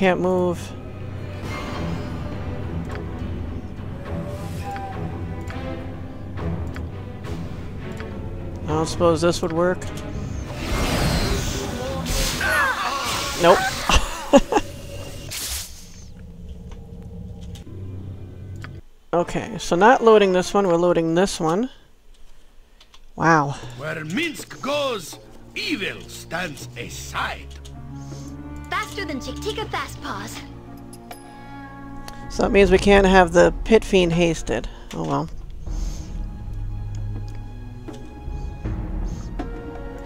can't move. I don't suppose this would work. Nope. Okay, so not loading this one, we're loading this one. Wow. Where Minsc goes, evil stands aside. Faster than Chick-Tika fast paws. So that means we can't have the pit fiend hasted. Oh well.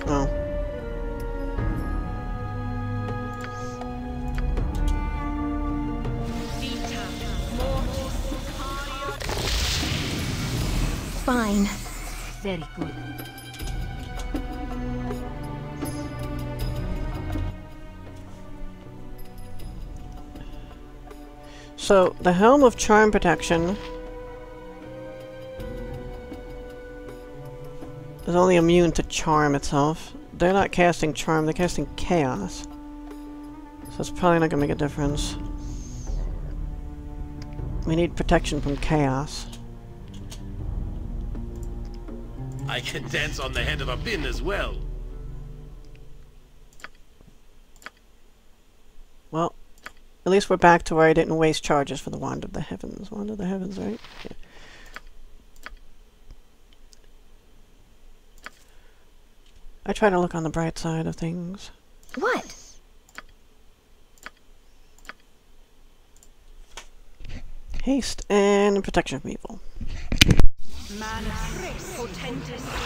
Oh. Fine. Very good. So, the Helm of Charm Protection is only immune to Charm itself. They're not casting Charm, they're casting Chaos. So it's probably not going to make a difference. We need protection from Chaos. I can dance on the head of a pin as well. Well, at least we're back to where I didn't waste charges for the Wand of the Heavens. Wand of the Heavens, right? Yeah. I try to look on the bright side of things. What? Haste and protection from evil. Man of grace, potentus.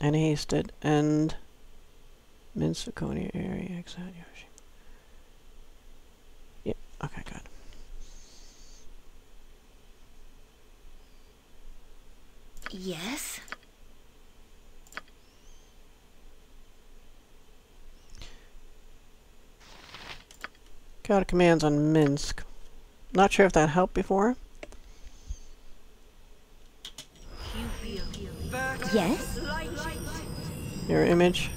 And hasted, and Minsc, Viconia, Aerie, exile, Yoshimo. Yep, okay, good. Yes? Got commands on Minsc. Not sure if that helped before. Yes? Mirror image.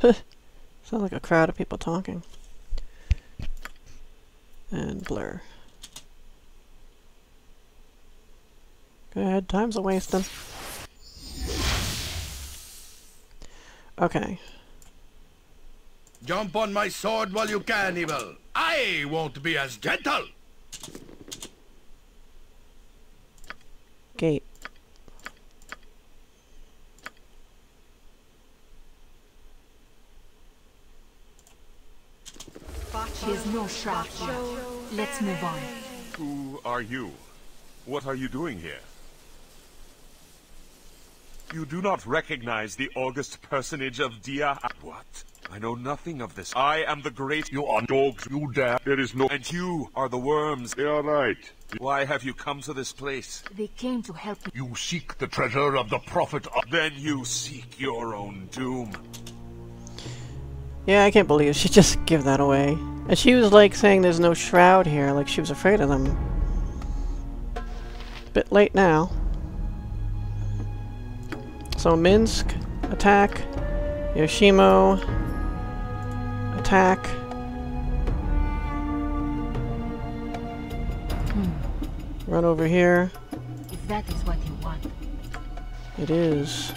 Sounds like a crowd of people talking. And blur. Go ahead, time's a wasting. Okay. Jump on my sword while you can, evil. I won't be as gentle. Gate. She is no sharp. Let's move on. Who are you? What are you doing here? You do not recognize the august personage of Dia. What? I know nothing of this. I am the great. You are dogs. You dare. There is no. And you are the worms. They are right. Why have you come to this place? They came to help you. You seek the treasure of the prophet. Then you seek your own doom. Yeah, I can't believe she just gave that away. And she was like saying there's no shroud here, like she was afraid of them. Bit late now. So Minsc, attack. Yoshimo. Attack. Run over here. If that is what you want. It is.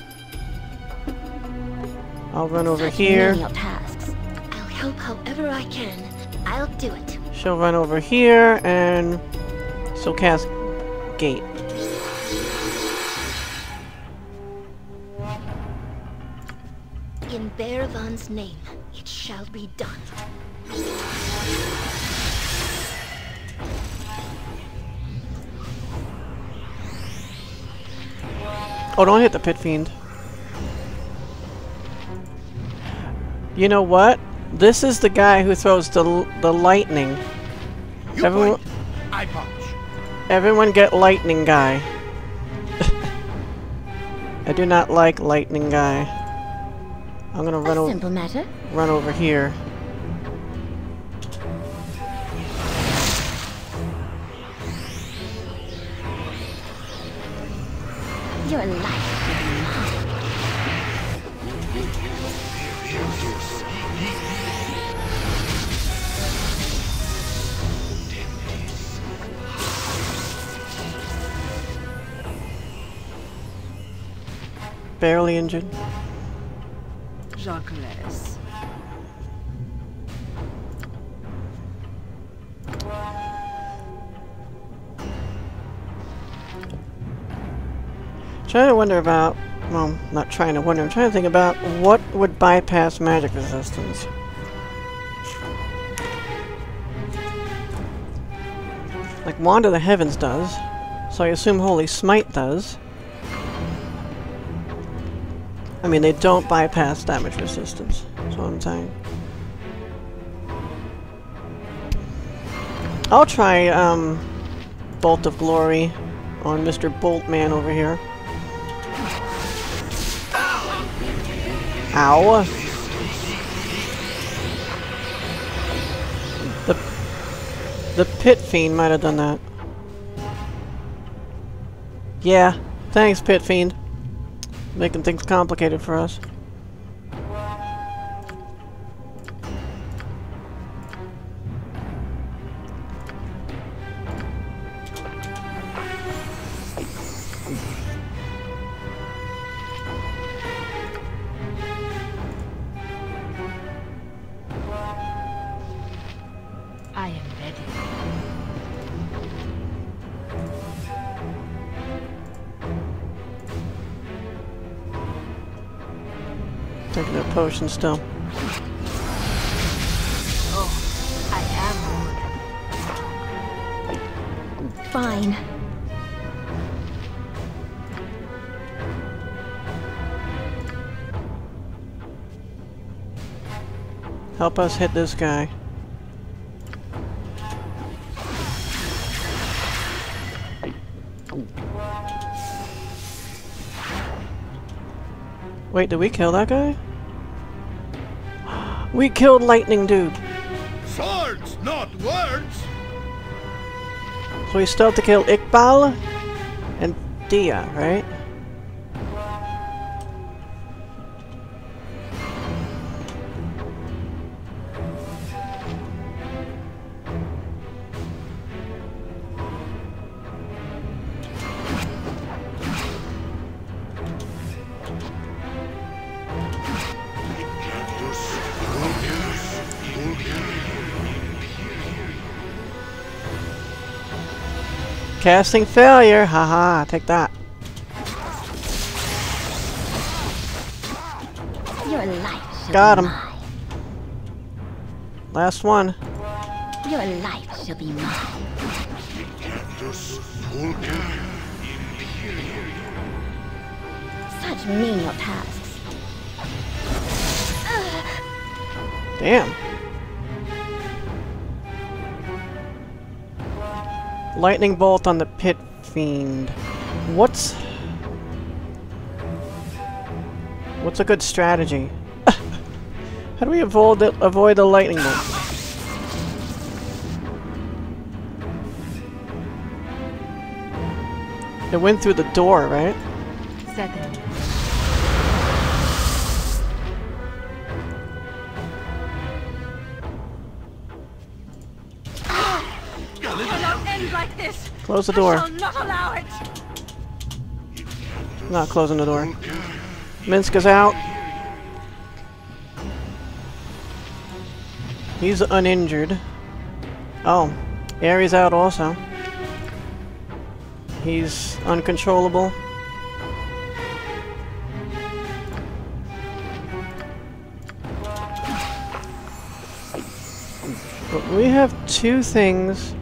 I'll run over here. I'll help however I can. I'll do it. She'll run over here and she'll cast gate. In Baravan's name. It shall be done. Oh, don't hit the pit fiend. You know what? This is the guy who throws the lightning. Everyone, I punch. Everyone get lightning guy. I do not like lightning guy. I'm gonna run over. Run over here. Your life will be mine. Barely injured. Jacques. Trying to wonder about, well, not trying to wonder, I'm trying to think about what would bypass magic resistance. Like Wand of the Heavens does, so I assume Holy Smite does. I mean, they don't bypass damage resistance, that's what I'm saying. I'll try Bolt of Glory on Mr. Boltman over here. Ow. The Pit Fiend might have done that. Yeah. Thanks, Pit Fiend. Making things complicated for us. Potion still. Oh, I am. Fine. Help us hit this guy. Wait, did we kill that guy? We killed Lightning Dude. Swords, not words. So we still have to kill Iqbal and Dia, right? Casting failure, haha, take that. Your life shall got him. Be mine. Last one. Your life shall be mine. Such menial tasks. Damn. Lightning Bolt on the Pit Fiend. What's a good strategy? How do we avoid the Lightning Bolt? It went through the door, right? Second. Close the door. I shall not allow it. Not closing the door. Minsc is out. He's uninjured. Oh, Aerie's out also. He's uncontrollable. But we have two things.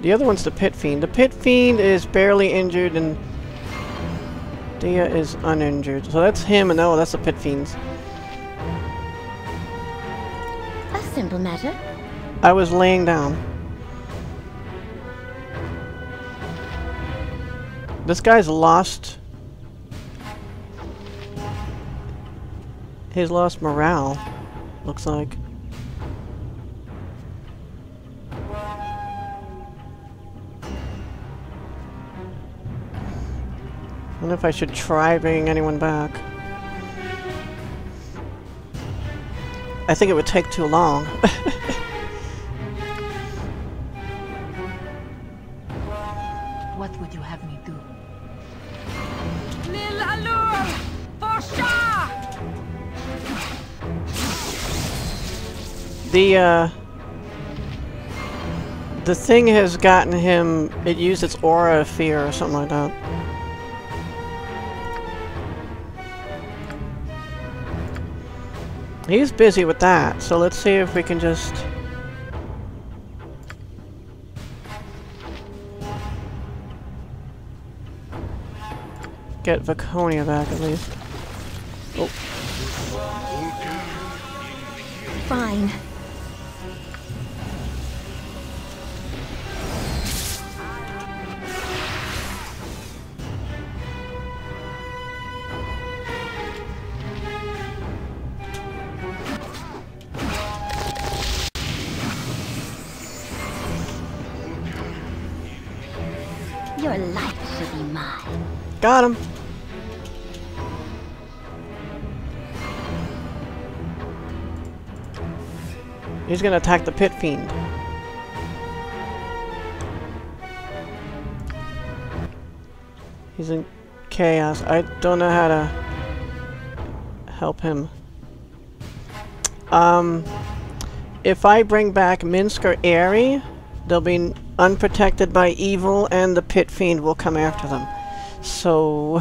The other one's the Pit Fiend. The Pit Fiend is barely injured and Dia is uninjured. So that's him and oh, that's the Pit Fiends. A simple matter. I was laying down. This guy's lost... He's lost morale, looks like. wonder if I should try bringing anyone back. I think it would take too long. What would you have me do? Lil Allure! For sure! The thing has gotten him... It used its aura of fear or something like that. He's busy with that, so let's see if we can just... get Viconia back at least. Oh. Fine. Your life should be mine. Got him. He's gonna attack the pit fiend. He's in chaos. I don't know how to help him. If I bring back Minsc or Aerie, they'll be unprotected by evil and the pit fiend will come after them. So...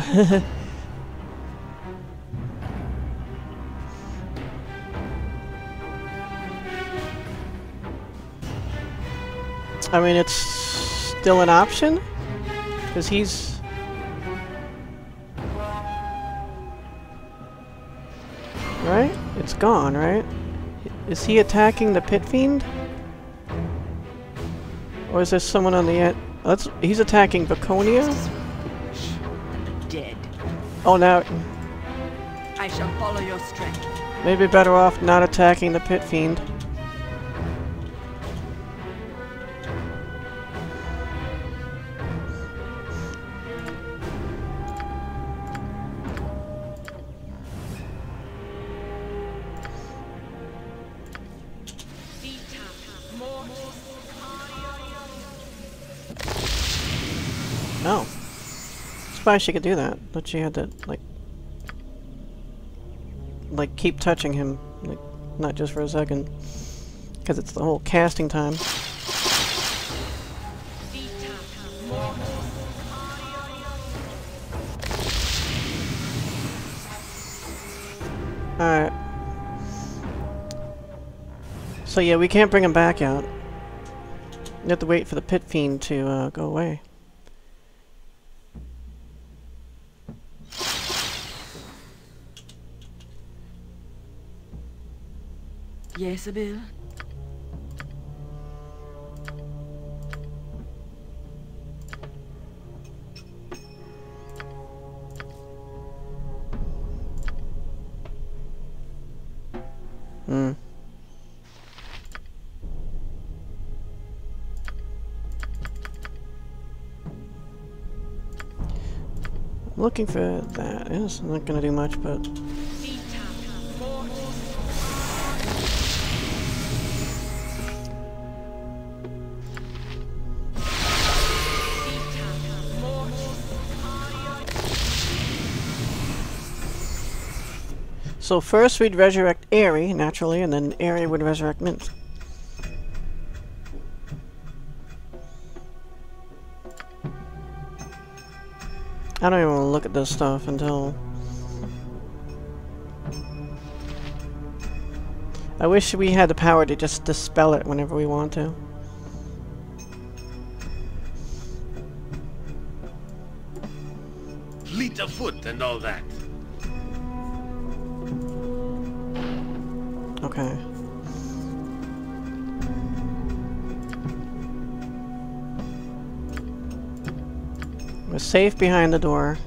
I mean, it's still an option, because he's... right? It's gone, right? Is he attacking the pit fiend? Or is there someone on the end? Let's, he's attacking Viconia? Dead. Oh, now... I shall follow your strength. Maybe better off not attacking the pit fiend. No. That's why she could do that, but she had to, like keep touching him, like, not just for a second, because it's the whole casting time. Alright. So yeah, we can't bring him back out. You have to wait for the pit fiend to go away. Yes, Abel. Looking for that. It's not going to do much, but. So first we'd resurrect Aerie, naturally, and then Aerie would resurrect Minsc. I don't even want to look at this stuff until... I wish we had the power to just dispel it whenever we want to. Fleet of foot and all that. Okay. We're safe behind the door.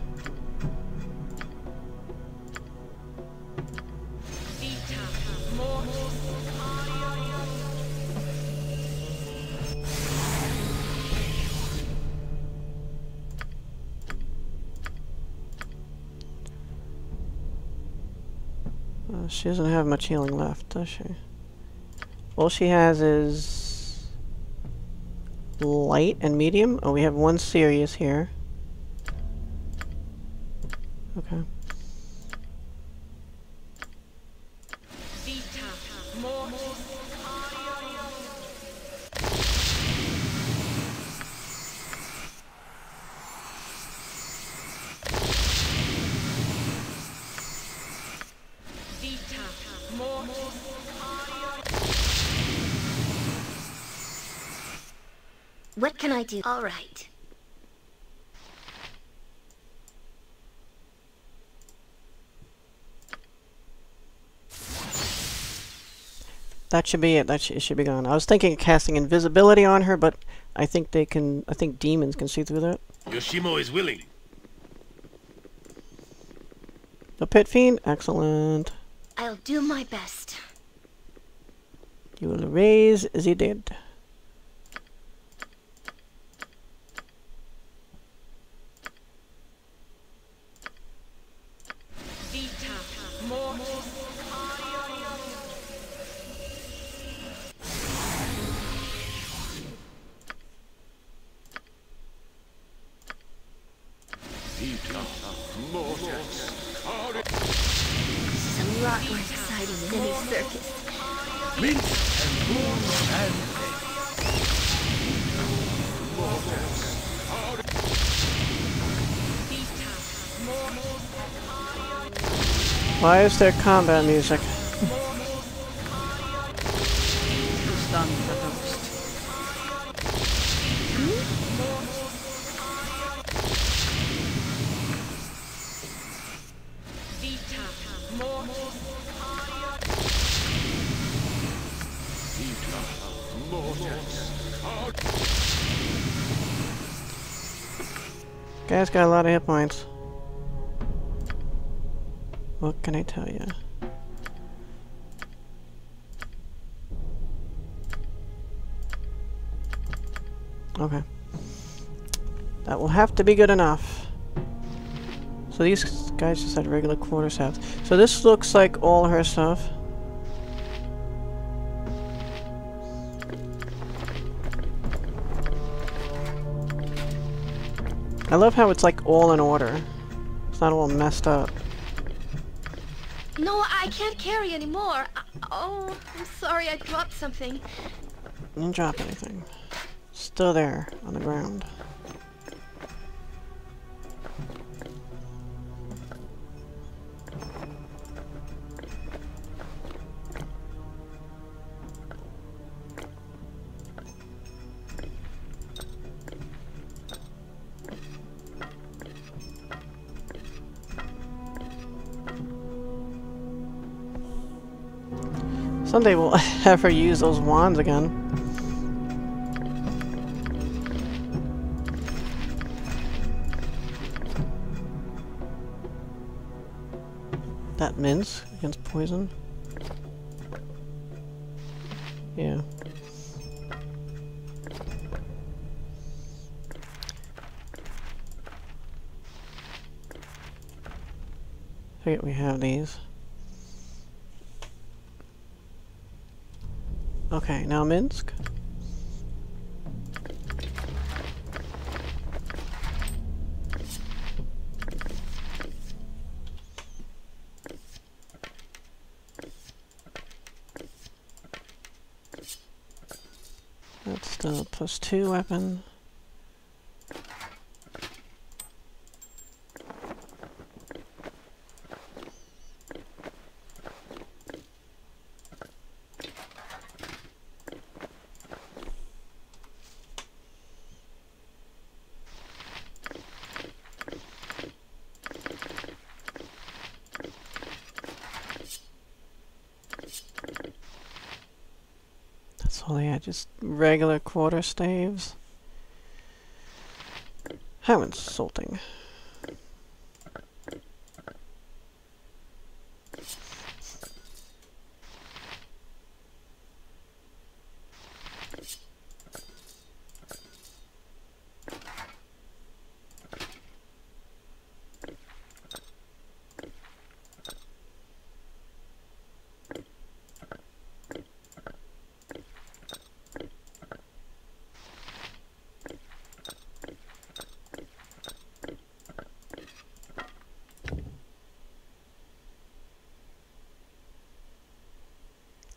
She doesn't have much healing left, does she? All she has is light and medium. Oh, we have one serious here. Okay. What can I do? All right. That should be it. It should be gone. I was thinking of casting invisibility on her, but I think they can. I think demons can see through that. Yoshimo is willing. The pit fiend, excellent. I'll do my best. You will raise the dead. Why is there combat music? Guy's got a lot of hit points. What can I tell you? Okay. That will have to be good enough. So these guys just had regular quarter staffs. So this looks like all her stuff. I love how it's like all in order. It's not all messed up. No, I can't carry anymore. Oh, I'm sorry, I dropped something. I didn't drop anything. Still there, on the ground. Someday we'll have her use those wands again. That Minsc against poison. Yeah. I forget we have these. Okay, now Minsc. That's still a +2 weapon. Oh yeah, just regular quarter staves. How insulting.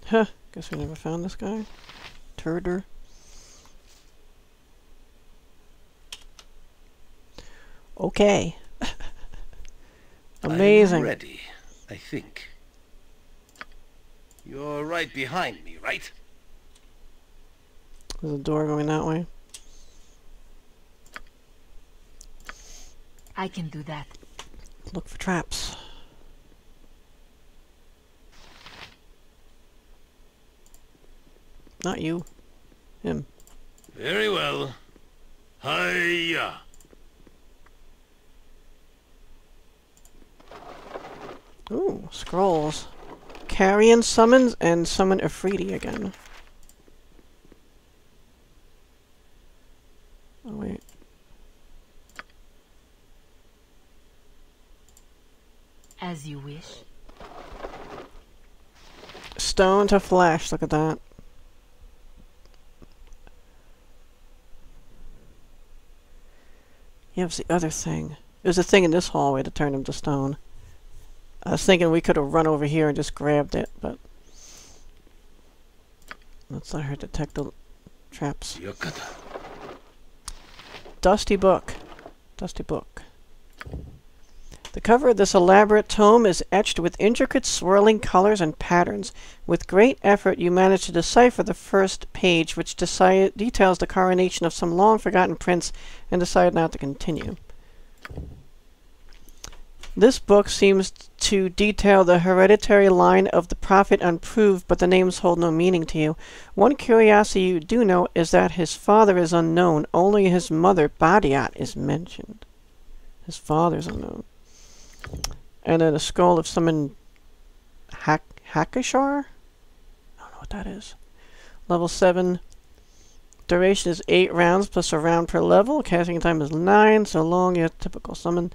Huh, guess we never found this guy. Turder. Okay. Amazing. I'm ready, I think. You're right behind me, right? There's a door going that way. I can do that. Look for traps. Not you. Him. Very well. Hiya. Ooh, scrolls. Carrion summons and summon Afridi again. Oh, wait. As you wish. Stone to flesh, look at that. Yeah, it was the other thing. There's a thing in this hallway to turn him to stone. I was thinking we could have run over here and just grabbed it, but let's let her detect the traps. Yukata. Dusty book. Dusty book. The cover of this elaborate tome is etched with intricate swirling colors and patterns. With great effort you manage to decipher the first page, which details the coronation of some long-forgotten prince, and decide not to continue. This book seems to detail the hereditary line of the prophet unproved, but the names hold no meaning to you. One curiosity you do know is that his father is unknown. Only his mother, Badiat, is mentioned. His father's unknown. And then a scroll of summon Hakishar? I don't know what that is. Level 7. Duration is 8 rounds plus a round per level. Casting time is 9, so long your typical summon.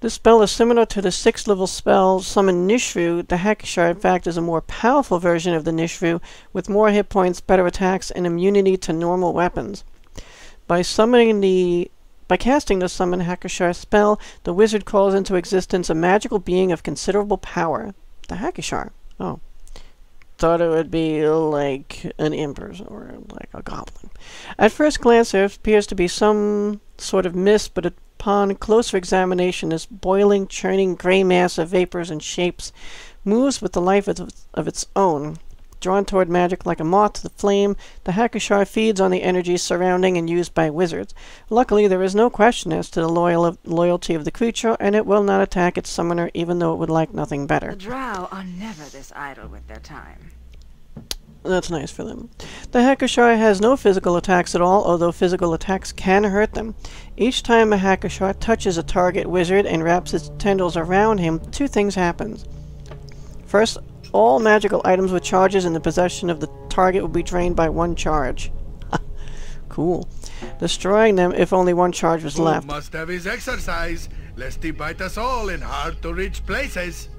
This spell is similar to the 6th level spell Summon Nishru. The Hakishar, in fact, is a more powerful version of the Nishru, with more hit points, better attacks, and immunity to normal weapons. By casting the Summon Hakishar spell, the wizard calls into existence a magical being of considerable power. The Hakishar. Oh. Thought it would be like an ember or like a goblin. At first glance, there appears to be some sort of mist, but upon closer examination, this boiling, churning gray mass of vapors and shapes moves with the life of its own. Drawn toward magic like a moth to the flame, the Hakishar feeds on the energy surrounding and used by wizards. Luckily, there is no question as to the loyalty of the creature, and it will not attack its summoner, even though it would like nothing better. The drow are never this idle with their time. That's nice for them. The Hakishar has no physical attacks at all, although physical attacks can hurt them. Each time a Hakishar touches a target wizard and wraps its tendrils around him, two things happen. First, all magical items with charges in the possession of the target will be drained by one charge. Cool. Destroying them if only one charge was left. Must have his exercise, lest he bite us all in hard-to-reach places.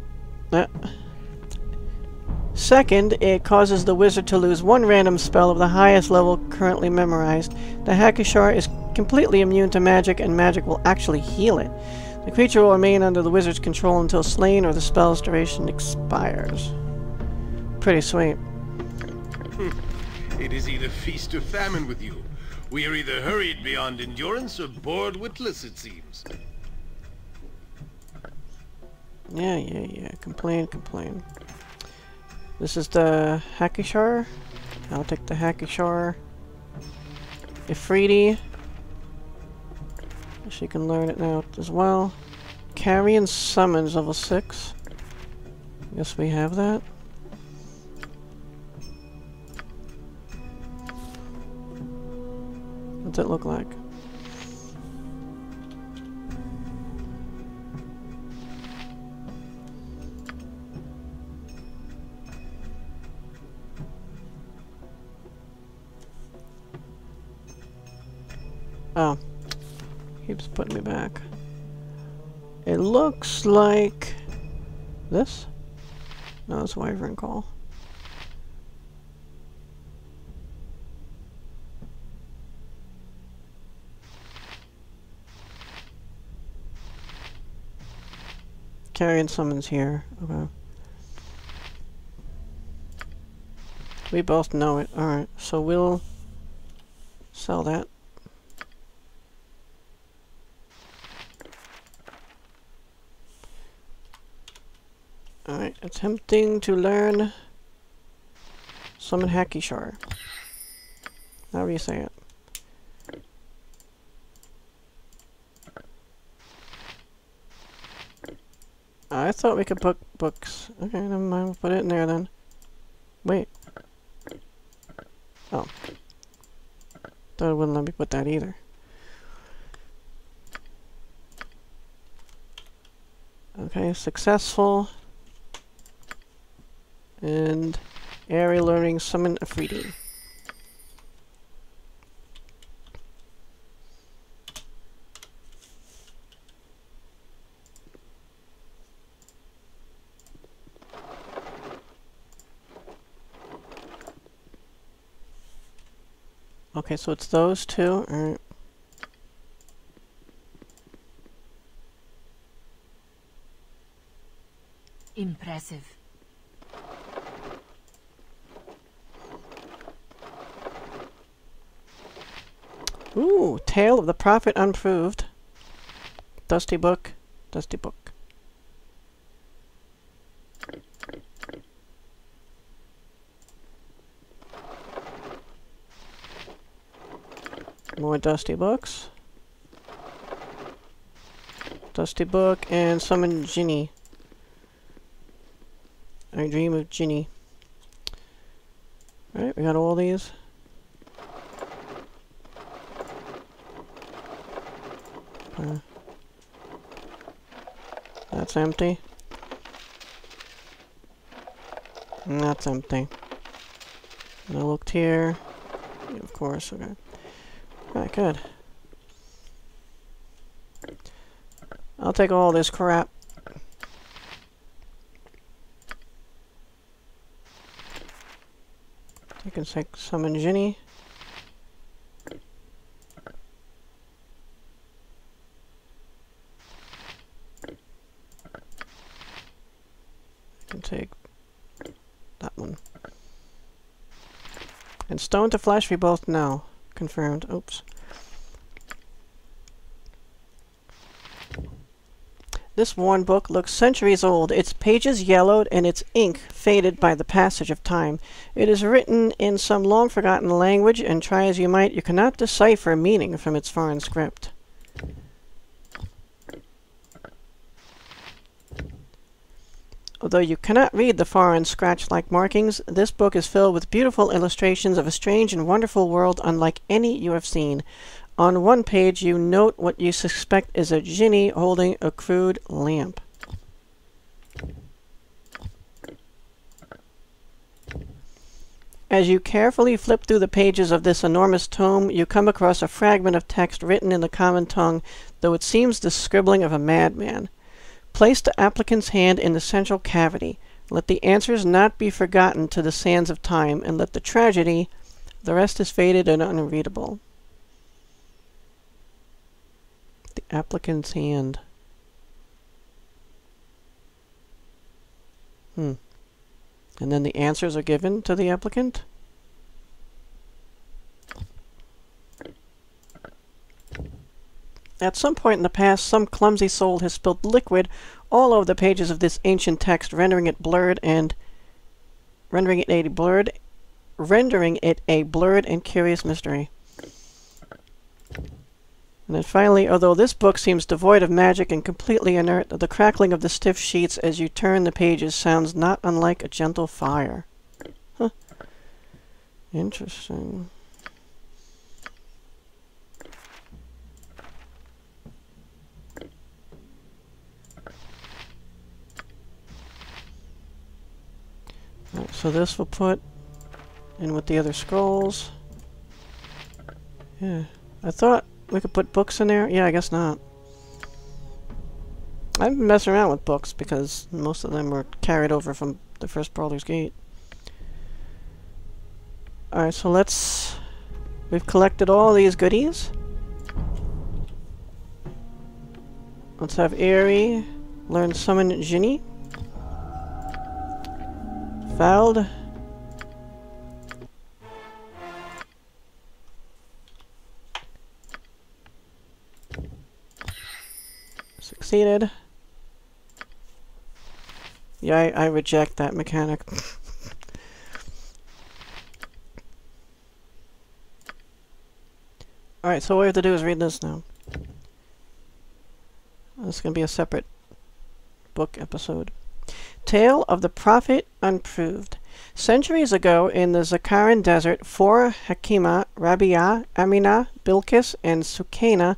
Second, it causes the wizard to lose one random spell of the highest level currently memorized. The Hakishar is completely immune to magic, and magic will actually heal it. The creature will remain under the wizard's control until slain or the spell's duration expires. Pretty sweet. It is either feast or famine with you. We are either hurried beyond endurance or bored witless, it seems. Yeah. Complain. This is the Hakishar. I'll take the Hakishar. Ifriti. She can learn it now as well. Carrion summons level 6. Guess we have that. What's it look like? Oh, keeps putting me back. It looks like this? No, it's Wyvern Call. Carrion summons here. Okay. We both know it. Alright, so we'll sell that. Alright, attempting to learn summon Hakishar. How do you say it? I thought we could book books. Okay, never mind, we'll put it in there then. Wait. Oh. Thought it wouldn't let me put that either. Okay, successful. And Aerie learning summon Afridi. Okay, so it's those two. All right. Impressive. Ooh, Tale of the Prophet Unproved. Dusty book. Dusty book. More dusty books. Dusty book and summon Ginny. I dream of Ginny. Alright, we got all these. That's empty. And that's empty. And I looked here. Yeah, of course, okay. Alright, good. I'll take all this crap. You can summon Ginny. Stone to flesh, we both know. Confirmed. Oops. This worn book looks centuries old, its pages yellowed and its ink faded by the passage of time. It is written in some long-forgotten language, and try as you might, you cannot decipher meaning from its foreign script. Although you cannot read the foreign scratch-like markings, this book is filled with beautiful illustrations of a strange and wonderful world unlike any you have seen. On one page, you note what you suspect is a Ginny holding a crude lamp. As you carefully flip through the pages of this enormous tome, you come across a fragment of text written in the common tongue, though it seems the scribbling of a madman. Place the applicant's hand in the central cavity. Let the answers not be forgotten to the sands of time, and let the tragedy, the rest is faded and unreadable. The applicant's hand. And then the answers are given to the applicant? At some point in the past, some clumsy soul has spilled liquid all over the pages of this ancient text, rendering it a blurred and curious mystery. And then finally, although this book seems devoid of magic and completely inert, the crackling of the stiff sheets as you turn the pages sounds not unlike a gentle fire. Huh. Interesting. Right, so this we'll put in with the other scrolls. Yeah, I thought we could put books in there. Yeah, I guess not. I've been messing around with books because most of them were carried over from the first Brawler's Gate. Alright, so let's... We've collected all these goodies. Let's have Aerie learn summon Ginny. Fouled. Succeeded. Yeah, I reject that mechanic. Alright, so what we have to do is read this now. This is going to be a separate book episode. Tale of the Prophet Unproved. Centuries ago, in the Zakharan desert, four Hakima, Rabiah, Aminah, Bilkis, and Sukena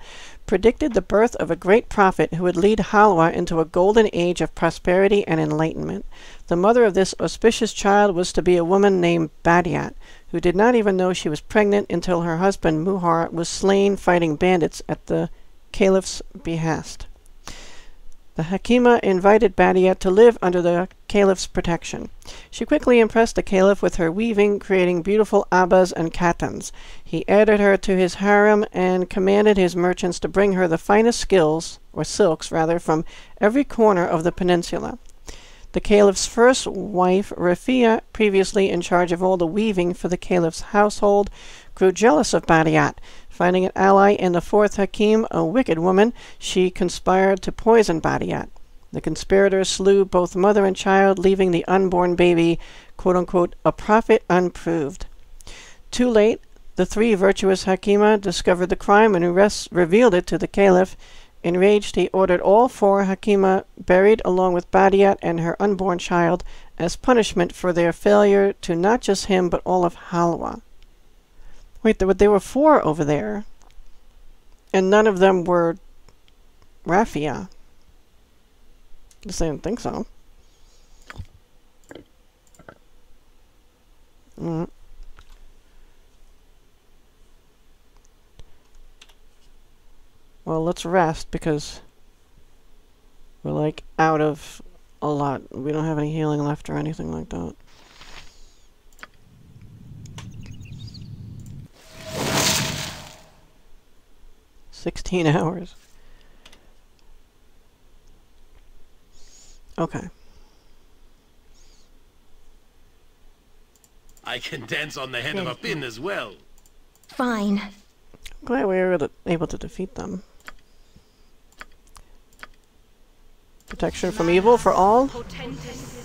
predicted the birth of a great prophet who would lead Halwa into a golden age of prosperity and enlightenment. The mother of this auspicious child was to be a woman named Badiat, who did not even know she was pregnant until her husband Muhar was slain fighting bandits at the Caliph's behest. The Hakima invited Badiat to live under the Caliph's protection. She quickly impressed the Caliph with her weaving, creating beautiful abbas and kattans. He added her to his harem and commanded his merchants to bring her the finest silks, from every corner of the peninsula. The Caliph's first wife, Rafia, previously in charge of all the weaving for the Caliph's household, grew jealous of Badiat. Finding an ally in the fourth Hakim, a wicked woman, she conspired to poison Badiat. The conspirators slew both mother and child, leaving the unborn baby, quote-unquote, a prophet unproved. Too late, the three virtuous Hakima discovered the crime and revealed it to the Caliph. Enraged, he ordered all four Hakima buried along with Badiat and her unborn child as punishment for their failure to not just him but all of Halwa. Wait, there were four over there, and none of them were Rafia. Just didn't think so. Mm. Well, let's rest because we're like out of a lot. We don't have any healing left or anything like that. $16 hours. Okay. I can dance on the head of a pin as well. Fine. I'm glad we were able to defeat them. Protection from evil for all. Potentes.